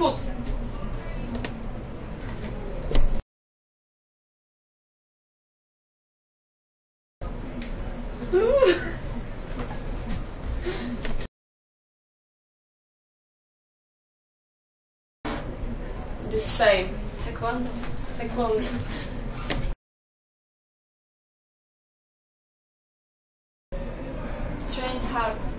foot. The same. Taekwondo. Taekwondo. Train hard.